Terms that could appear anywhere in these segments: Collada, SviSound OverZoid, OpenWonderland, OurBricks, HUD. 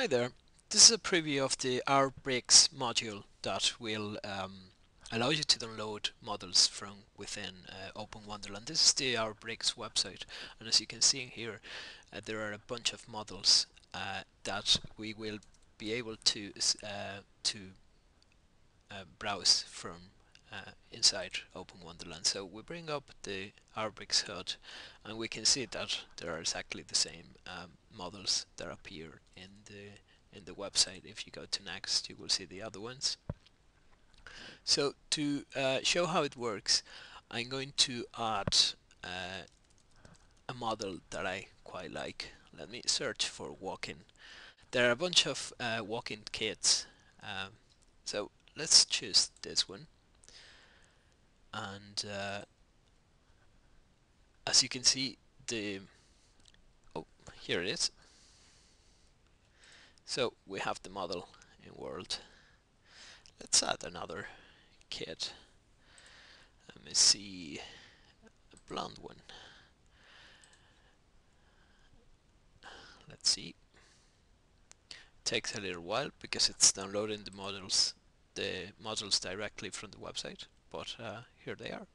Hi there, this is a preview of the OurBricks module that will allow you to download models from within OpenWonderland. This is the OurBricks website, and as you can see here there are a bunch of models that we will be able to browse from inside OpenWonderland. So we bring up the OurBricks HUD and we can see that there are exactly the same models that appear in the website. If you go to next, you will see the other ones. So to show how it works, I'm going to add a model that I quite like. Let me search for walking. There are a bunch of walking kits, so let's choose this one. And as you can see, here it is. So we have the model in world. Let's add another kid. Let me see, a blonde one. Let's see. Takes a little while because it's downloading the models directly from the website. But here they are.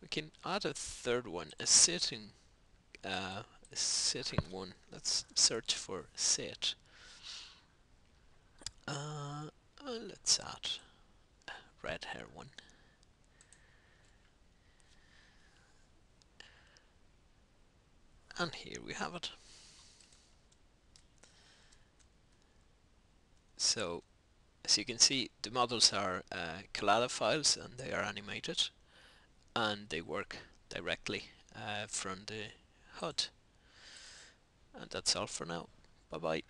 We can add a third one, a sitting one. Let's search for sit. Let's add a red hair one. And here we have it. So as you can see, the models are Collada files and they are animated and they work directly from the HUD. And that's all for now. Bye bye.